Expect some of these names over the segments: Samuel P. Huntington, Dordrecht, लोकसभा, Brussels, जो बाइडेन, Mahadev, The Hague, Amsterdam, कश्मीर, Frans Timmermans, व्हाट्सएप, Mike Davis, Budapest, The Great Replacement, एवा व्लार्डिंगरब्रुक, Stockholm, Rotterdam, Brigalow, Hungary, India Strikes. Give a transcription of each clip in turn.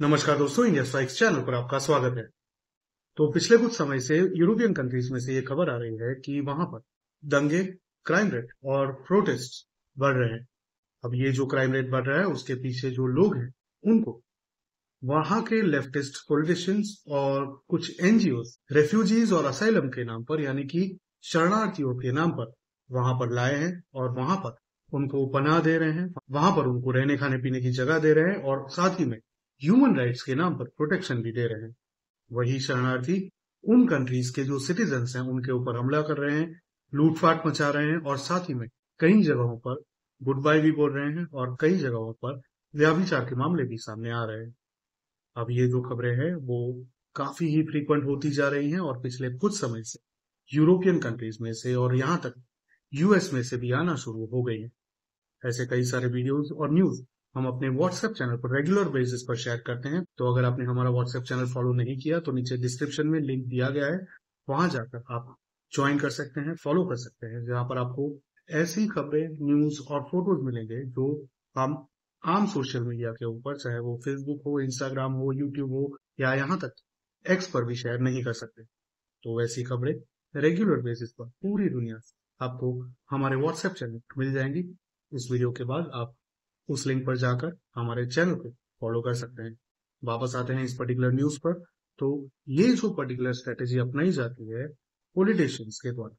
नमस्कार दोस्तों, India strikes channel पर आपका स्वागत है। तो पिछले कुछ समय से यूरोपियन कंट्रीज में से ये खबर आ रही है कि वहां पर दंगे, क्राइम रेट और प्रोटेस्ट बढ़ रहे हैं। अब ये जो क्राइम रेट बढ़ रहा है उसके पीछे जो लोग हैं उनको वहां के लेफ्टिस्ट पॉलिटिशियंस और कुछ एनजीओ रेफ्यूजीज और असाइलम के नाम पर, यानी कि शरणार्थियों के नाम पर वहां पर लाए हैं और वहां पर उनको पनाह दे रहे हैं, वहां पर उनको रहने खाने पीने की जगह दे रहे हैं और साथ ही में ह्यूमन राइट्स के नाम पर प्रोटेक्शन भी दे रहे हैं। वही शरणार्थी उन कंट्रीज के जो सिटीजन्स हैं उनके ऊपर हमला कर रहे हैं, लूटपाट मचा रहे हैं और साथ ही में कई जगहों पर गुड बाय भी बोल रहे हैं और कई जगहों पर व्याभिचार के मामले भी सामने आ रहे हैं। अब ये जो खबरें हैं वो काफी ही फ्रीक्वेंट होती जा रही हैं और पिछले कुछ समय से यूरोपियन कंट्रीज में से और यहाँ तक यूएस में से भी आना शुरू हो गई है। ऐसे कई सारे वीडियोज और न्यूज हम अपने व्हाट्सएप चैनल पर रेगुलर बेसिस पर शेयर करते हैं, तो अगर आपने हमारा व्हाट्सएप चैनल फॉलो नहीं किया तो नीचे डिस्क्रिप्शन में लिंक दिया गया है, वहां जाकर आप ज्वाइन कर सकते हैं, फॉलो कर सकते हैं, जहां पर आपको ऐसी खबरें, न्यूज और फोटोज मिलेंगे जो हम आम सोशल मीडिया के ऊपर, चाहे वो फेसबुक हो, इंस्टाग्राम हो, यूट्यूब हो या यहाँ तक एक्स पर भी शेयर नहीं कर सकते। तो ऐसी खबरें रेगुलर बेसिस पर पूरी दुनिया आपको हमारे व्हाट्सएप चैनल पर मिल जाएंगी। इस वीडियो के बाद आप उस लिंक पर जाकर हमारे चैनल को फॉलो कर सकते हैं। वापस आते हैं इस पर्टिकुलर न्यूज पर। तो ये जो पर्टिकुलर स्ट्रेटेजी अपनाई जाती है पॉलिटिशियंस के द्वारा,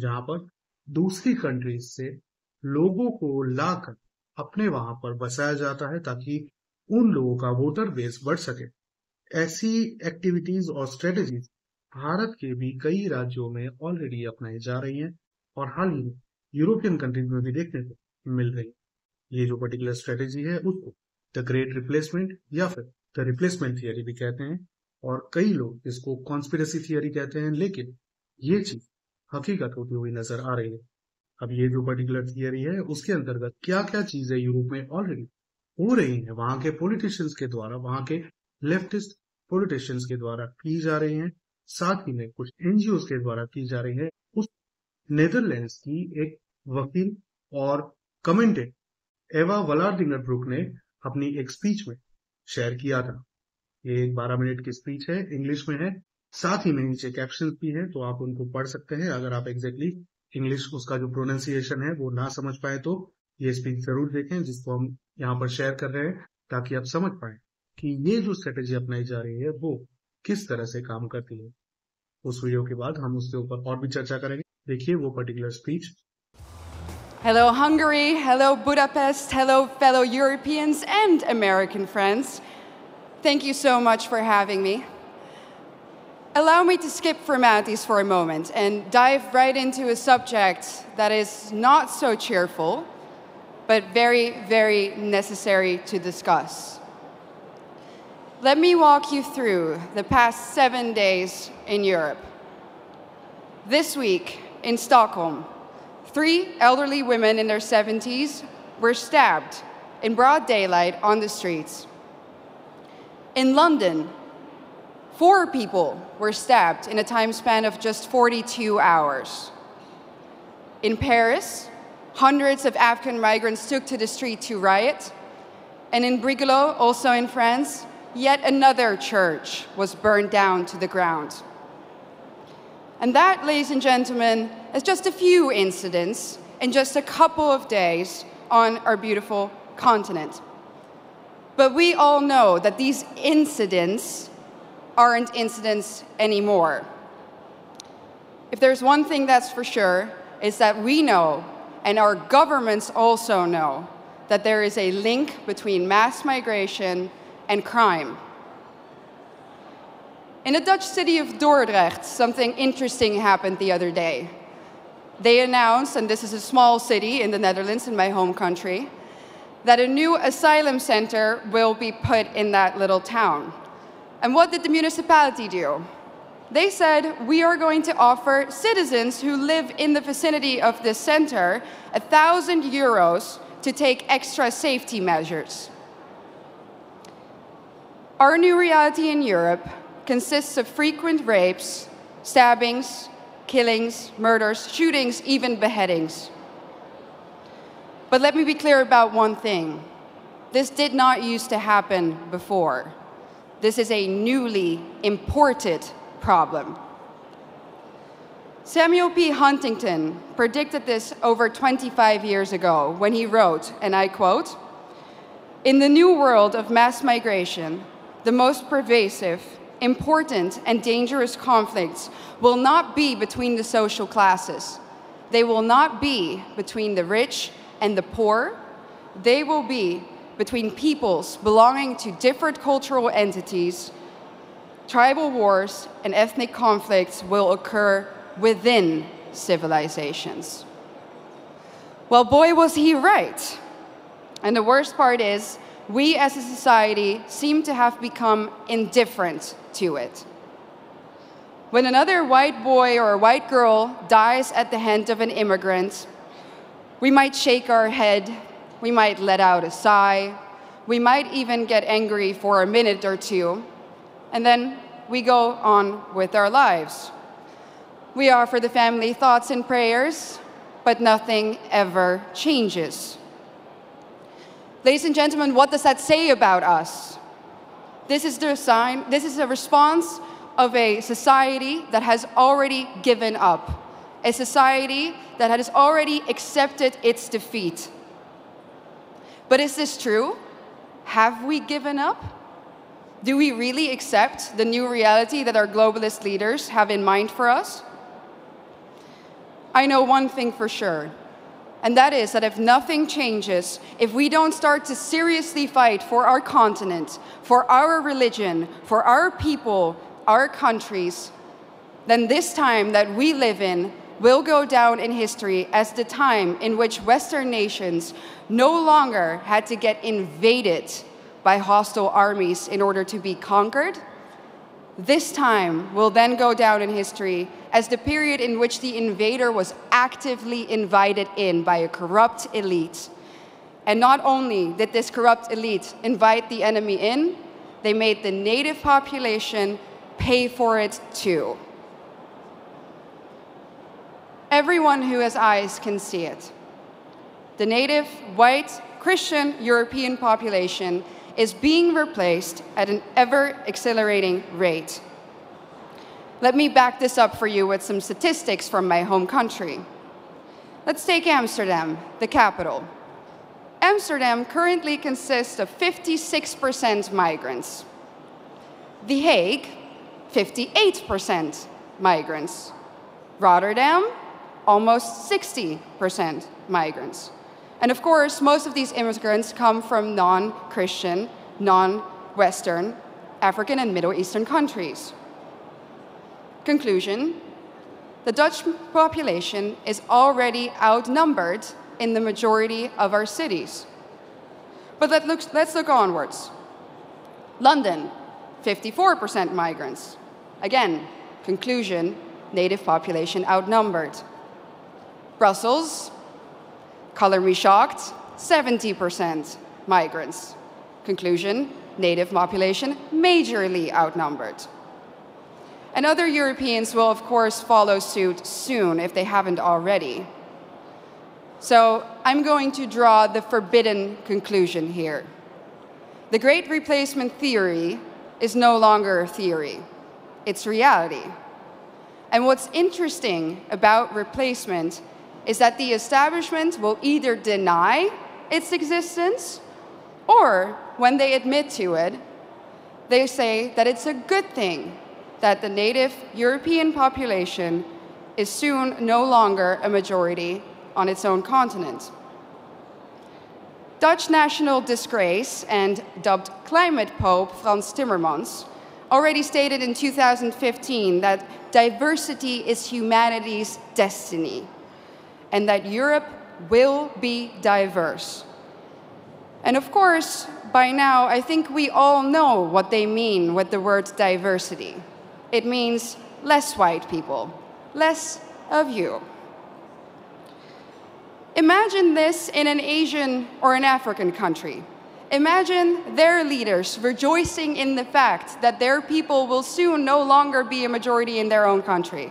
जहां पर दूसरी कंट्रीज से लोगों को लाकर अपने वहां पर बसाया जाता है ताकि उन लोगों का वोटर बेस बढ़ सके, ऐसी एक्टिविटीज और स्ट्रेटेजीज भारत के भी कई राज्यों में ऑलरेडी अपनाई जा रही है और हाल ही में यूरोपियन कंट्रीज में भी देखने को मिल रही है। ये जो पर्टिकुलर स्ट्रेटेजी है उसको द ग्रेट रिप्लेसमेंट या फिर द रिप्लेसमेंट थियरी भी कहते हैं और कई लोग इसको कॉन्स्पिरेसी थियरी कहते हैं, लेकिन ये चीज हकीकत होती हुई नजर आ रही है। अब ये जो पर्टिकुलर थियरी है उसके अंतर्गत क्या क्या चीजें यूरोप में ऑलरेडी हो रही है, वहां के पॉलिटिशियंस के द्वारा, वहां के लेफ्टिस्ट पॉलिटिशियंस के द्वारा की जा रही है, साथ ही में कुछ एनजीओ के द्वारा की जा रही है, उस नेदरलैंड्स की एक वकील और कमेंटेटर एवा व्लार्डिंगरब्रुक ने अपनी एक स्पीच में शेयर किया था। ये एक 12 मिनट की स्पीच है, इंग्लिश में है, साथ ही में नीचे कैप्शन भी है, तो आप उनको पढ़ सकते हैं। अगर आप एग्जैक्टली इंग्लिश उसका जो प्रोनाउंसिएशन है वो ना समझ पाए तो ये स्पीच जरूर देखें, जिसको हम यहाँ पर शेयर कर रहे हैं ताकि आप समझ पाए कि ये जो स्ट्रेटेजी अपनाई जा रही है वो किस तरह से काम करती है। उस वीडियो के बाद हम उसके ऊपर और भी चर्चा करेंगे। देखिए वो particular speech. Hello Hungary, hello Budapest, hello fellow Europeans and American friends. Thank you so much for having me. Allow me to skip formalities for a moment and dive right into a subject that is not so cheerful, but very, very necessary to discuss. Let me walk you through the past 7 days in Europe. This week in Stockholm, 3 elderly women in their 70s were stabbed in broad daylight on the streets. In London, 4 people were stabbed in a time span of just 42 hours. In Paris, hundreds of Afghan migrants took to the street to riot. And in Brigalow, also in France, yet another church was burned down to the ground. And that, ladies and gentlemen, is just a few incidents in just a couple of days on our beautiful continent. But we all know that these incidents aren't incidents anymore. If there's one thing that's for sure, it's that we know, and our governments also know, that there is a link between mass migration and crime. In the Dutch city of Dordrecht, something interesting happened the other day. They announced, and this is a small city in the Netherlands, in my home country, that a new asylum center will be put in that little town. And what did the municipality do? They said, we are going to offer citizens who live in the vicinity of this center €1,000 to take extra safety measures. Our new reality in Europe consists of frequent rapes, stabbings, killings, murders, shootings, even beheadings. But let me be clear about one thing. This did not used to happen before. This is a newly imported problem. Samuel P. Huntington predicted this over 25 years ago when he wrote, and I quote, "In the new world of mass migration, the most pervasive, important, and dangerous conflicts will not be between the social classes. They will not be between the rich and the poor. They will be between peoples belonging to different cultural entities. Tribal wars and ethnic conflicts will occur within civilizations." Well, boy, was he right. And the worst part is, we as a society seem to have become indifferent to it. When another white boy or white girl dies at the hand of an immigrant, we might shake our head, we might let out a sigh, we might even get angry for a minute or two, and then we go on with our lives. We offer the family thoughts and prayers, but nothing ever changes. Ladies and gentlemen, what does that say about us? This is a response of a society that has already given up, a society that has already accepted its defeat. But is this true? Have we given up? Do we really accept the new reality that our globalist leaders have in mind for us? I know one thing for sure, and that is that if nothing changes, if we don't start to seriously fight for our continent, for our religion, for our people, our countries, then this time that we live in will go down in history as the time in which Western nations no longer had to get invaded by hostile armies in order to be conquered. This time will then go down in history as the period in which the invader was actively invited in by a corrupt elite. And not only did this corrupt elite invite the enemy in, they made the native population pay for it too. Everyone who has eyes can see it. The native, white, Christian European population is being replaced at an ever-accelerating rate. Let me back this up for you with some statistics from my home country. Let's take Amsterdam, the capital. Amsterdam currently consists of 56% migrants. The Hague, 58% migrants. Rotterdam, almost 60% migrants. And of course, most of these immigrants come from non-Christian, non-Western, African and Middle Eastern countries. Conclusion: the Dutch population is already outnumbered in the majority of our cities. But let's look onwards. London, 54% migrants. Again, conclusion: native population outnumbered. Brussels, color me shocked, 70% migrants. Conclusion: native population majorly outnumbered. And other Europeans will, of course, follow suit soon if they haven't already. So I'm going to draw the forbidden conclusion here. The Great Replacement theory is no longer a theory. It's reality. And what's interesting about replacement is that the establishment will either deny its existence, or when they admit to it, they say that it's a good thing that the native European population is soon no longer a majority on its own continent. Dutch national disgrace and dubbed climate pope Frans Timmermans already stated in 2015 that diversity is humanity's destiny, and that Europe will be diverse. And of course, by now, I think we all know what they mean with the word diversity. It means less white people, less of you. Imagine this in an Asian or an African country. Imagine their leaders rejoicing in the fact that their people will soon no longer be a majority in their own country.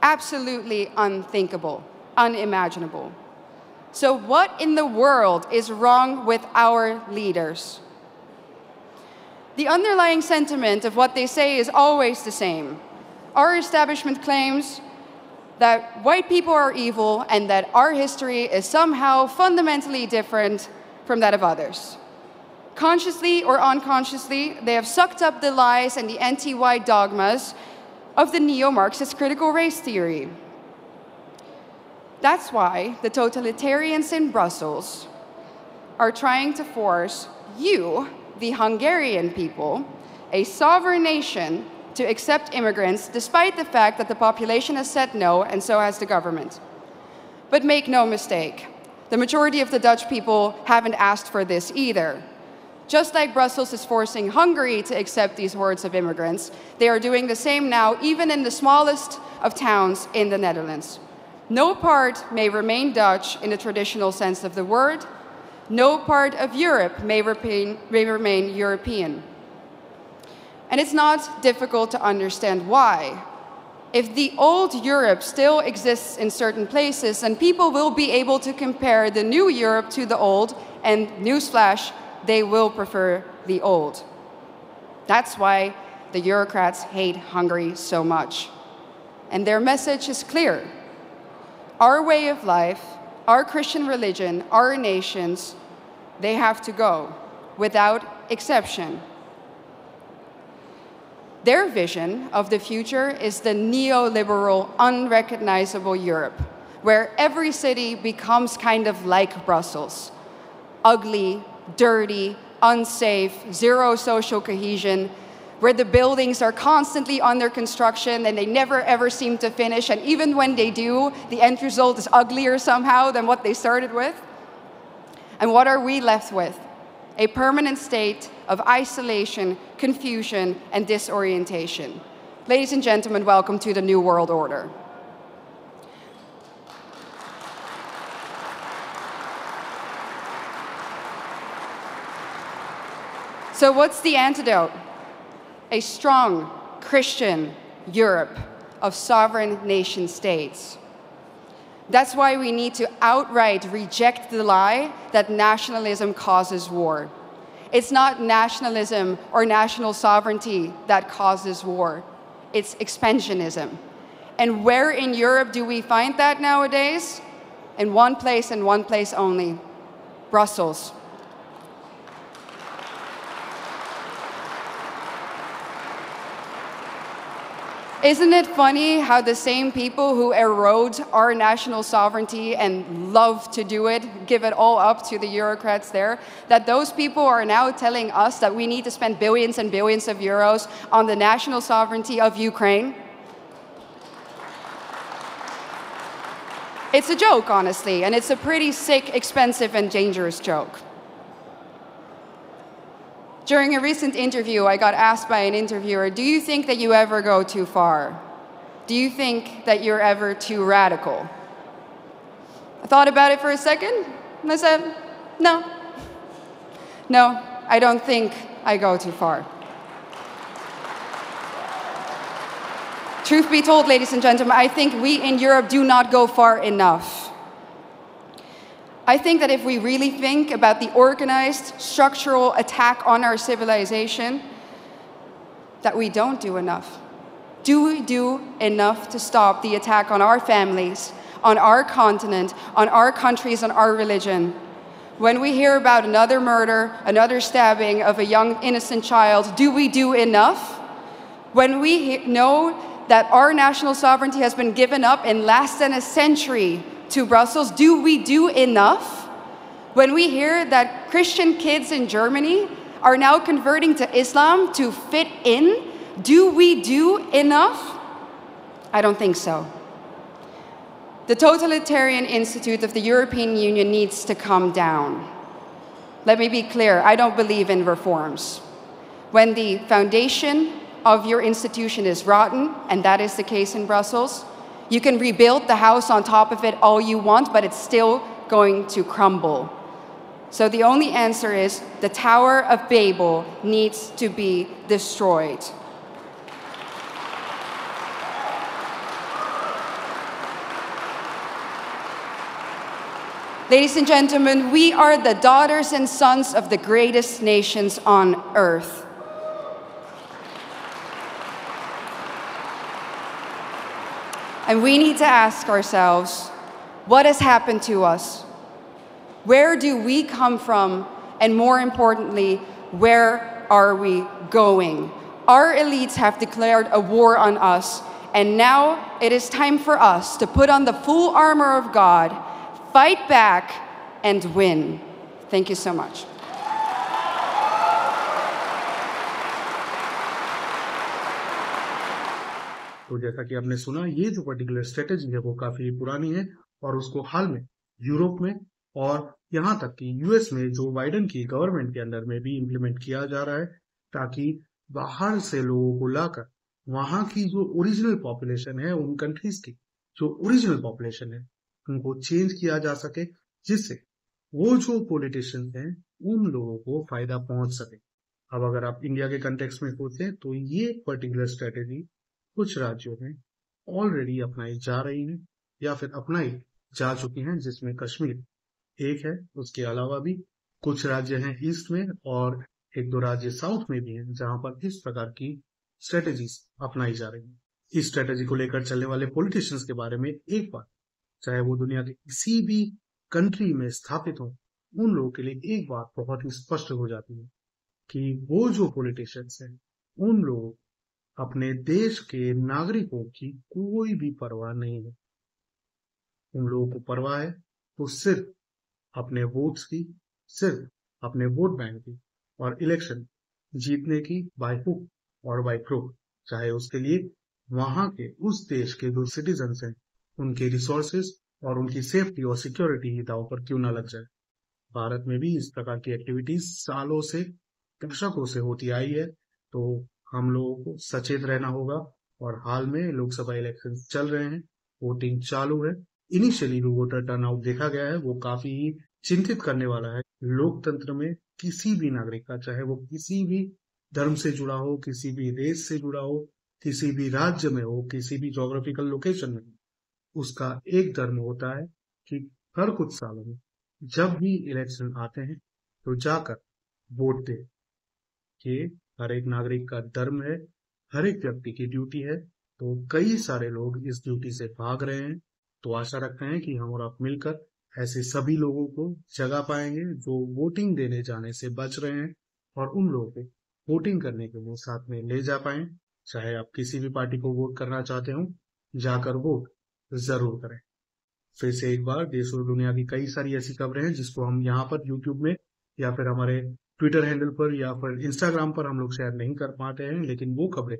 Absolutely unthinkable, unimaginable. So what in the world is wrong with our leaders? The underlying sentiment of what they say is always the same. Our establishment claims that white people are evil and that our history is somehow fundamentally different from that of others. Consciously or unconsciously, they have sucked up the lies and the anti-white dogmas of the neo-Marxist critical race theory. That's why the totalitarians in Brussels are trying to force you, the Hungarian people, a sovereign nation, to accept immigrants, despite the fact that the population has said no, and so has the government. But make no mistake, the majority of the Dutch people haven't asked for this either. Just like Brussels is forcing Hungary to accept these hordes of immigrants, they are doing the same now, even in the smallest of towns in the Netherlands. No part may remain Dutch in the traditional sense of the word. No part of Europe may remain European. And it's not difficult to understand why. If the old Europe still exists in certain places, then people will be able to compare the new Europe to the old, and newsflash, they will prefer the old. That's why the Eurocrats hate Hungary so much. And their message is clear. Our way of life, our Christian religion, our nations, they have to go, without exception. Their vision of the future is the neoliberal, unrecognizable Europe, where every city becomes kind of like Brussels. Ugly, dirty, unsafe, zero social cohesion, where the buildings are constantly under construction and they never ever seem to finish, and even when they do, the end result is uglier somehow than what they started with. And what are we left with? A permanent state of isolation, confusion, and disorientation. Ladies and gentlemen, welcome to the New World Order. So what's the antidote? A strong Christian Europe of sovereign nation states. That's why we need to outright reject the lie that nationalism causes war. It's not nationalism or national sovereignty that causes war. It's expansionism. And where in Europe do we find that nowadays? In one place and one place only: Brussels. Isn't it funny how the same people who erode our national sovereignty and love to do it, give it all up to the Eurocrats there, that those people are now telling us that we need to spend billions and billions of euros on the national sovereignty of Ukraine? It's a joke, honestly, and it's a pretty sick, expensive, and dangerous joke. During a recent interview, I got asked by an interviewer, do you think that you ever go too far? Do you think that you're ever too radical? I thought about it for a second, and I said, no. No, I don't think I go too far. Truth be told, ladies and gentlemen, I think we in Europe do not go far enough. I think that if we really think about the organized, structural attack on our civilization, that we don't do enough. Do we do enough to stop the attack on our families, on our continent, on our countries, on our religion? When we hear about another murder, another stabbing of a young, innocent child, do we do enough? When we know that our national sovereignty has been given up in less than a century to Brussels, do we do enough? When we hear that Christian kids in Germany are now converting to Islam to fit in, do we do enough? I don't think so. The totalitarian institute of the European Union needs to come down. Let me be clear, I don't believe in reforms. When the foundation of your institution is rotten, and that is the case in Brussels, you can rebuild the house on top of it all you want, but it's still going to crumble. So the only answer is the Tower of Babel needs to be destroyed. Ladies and gentlemen, we are the daughters and sons of the greatest nations on earth. And we need to ask ourselves, what has happened to us? Where do we come from? And more importantly, where are we going? Our elites have declared a war on us, and now it is time for us to put on the full armor of God, fight back, and win. Thank you so much. तो जैसा कि आपने सुना, ये जो particular strategy है वो काफी पुरानी है और उसको हाल में यूरोप में और यहाँ तक कि यूएस में जो बाइडेन की गवर्नमेंट के अंदर में भी इम्प्लीमेंट किया जा रहा है, ताकि बाहर से लोगों को लाकर वहां की जो ओरिजिनल पॉपुलेशन है, उन कंट्रीज की जो ओरिजिनल पॉपुलेशन है उनको चेंज किया जा सके, जिससे वो जो पॉलिटिशियंस हैं उन लोगों को फायदा पहुंच सके। अब अगर आप इंडिया के कंटेक्स्ट में सोचें तो ये पर्टिकुलर स्ट्रेटेजी कुछ राज्यों में ऑलरेडी अपनाई जा रही है या फिर अपनाई जा चुकी हैं, जिसमें कश्मीर एक है। उसके अलावा भी कुछ राज्य हैं ईस्ट में और एक दो राज्य साउथ में भी हैं जहां पर इस प्रकार की स्ट्रेटेजीज अपनाई जा रही हैं। इस स्ट्रेटेजी को लेकर चलने वाले पॉलिटिशियंस के बारे में एक बार, चाहे वो दुनिया के किसी भी कंट्री में स्थापित हो, उन लोगों के लिए एक बात बहुत ही स्पष्ट हो जाती है कि वो जो पॉलिटिशियंस हैं उन लोगों अपने देश के नागरिकों की कोई भी परवाह नहीं है। उन लोगों को परवाह है तो सिर्फ अपने वोट्स की, सिर्फ अपने वोट बैंक की और इलेक्शन जीतने की, बाय हुक और बाय क्रुक, चाहे उसके लिए वहां के उस देश के जो सिटीजन्स हैं उनके रिसोर्सेज और उनकी सेफ्टी और सिक्योरिटी ही दाव पर क्यों ना लग जाए। भारत में भी इस प्रकार की एक्टिविटीज सालों से, दशकों से होती आई है, तो हम लोगों को सचेत रहना होगा। और हाल में लोकसभा इलेक्शन चल रहे हैं, वोटिंग चालू है। इनिशियली जो वोटर टर्नआउट देखा गया है वो काफी चिंतित करने वाला है। लोकतंत्र में किसी भी नागरिक का, चाहे वो किसी भी धर्म से जुड़ा हो, किसी भी रेस से जुड़ा हो, किसी भी राज्य में हो, किसी भी ज्योग्राफिकल लोकेशन में, उसका एक धर्म होता है कि हर कुछ सालों में जब भी इलेक्शन आते हैं तो जाकर वोट दे। ये हर एक नागरिक का धर्म है, हर एक व्यक्ति की ड्यूटी है। तो कई सारे लोग इस ड्यूटी से भाग रहे हैं, तो आशा रखते हैं कि हम और आप मिलकर ऐसे सभी लोगों को जगा पाएंगे जो वोटिंग देने जाने से बच रहे हैं, और उन लोगों को वोटिंग करने के लिए साथ में ले जा पाएं। चाहे आप किसी भी पार्टी को वोट करना चाहते हो, जाकर वोट जरूर करें। फिर से एक बार, देश और दुनिया की कई सारी ऐसी खबरें हैं जिसको हम यहाँ पर यूट्यूब में या फिर हमारे ट्विटर हैंडल पर या फिर इंस्टाग्राम पर हम लोग शेयर नहीं कर पाते हैं, लेकिन वो खबरें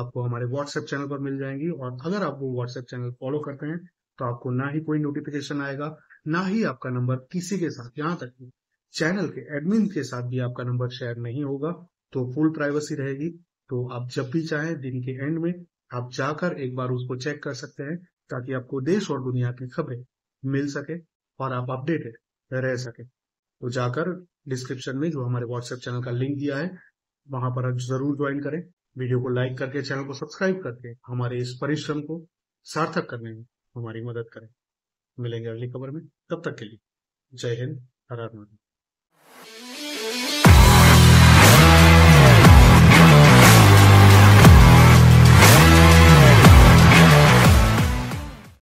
आपको हमारे व्हाट्सएप चैनल पर मिल जाएंगी। और अगर आप वो व्हाट्सएप चैनल फॉलो करते हैं तो आपको ना ही कोई नोटिफिकेशन आएगा, ना ही आपका नंबर किसी के साथ, यहाँ तक कि चैनल के एडमिन के साथ भी आपका नंबर शेयर नहीं होगा, तो फुल प्राइवेसी रहेगी। तो आप जब भी चाहें दिन के एंड में आप जाकर एक बार उसको चेक कर सकते हैं, ताकि आपको देश और दुनिया की खबरें मिल सके और आप अपडेटेड रह सके। तो जाकर डिस्क्रिप्शन में जो हमारे व्हाट्सएप चैनल का लिंक दिया है वहां पर जरूर ज्वाइन करें। वीडियो को लाइक करके, चैनल को सब्सक्राइब करके हमारे इस परिश्रम को सार्थक करने में हमारी मदद करें। मिलेंगे अगली खबर में, तब तक के लिए जय हिंद, हर हर महादेव।